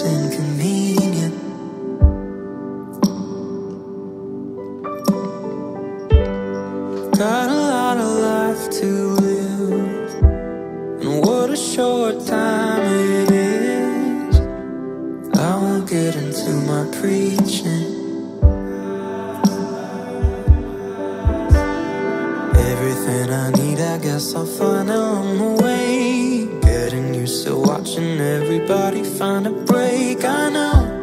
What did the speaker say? it's inconvenient. Got a lot of life to live, and what a short time it is. I won't get into my preaching. Everything I need, I guess I'll find on the way. Getting used to watching everybody find a break, I know.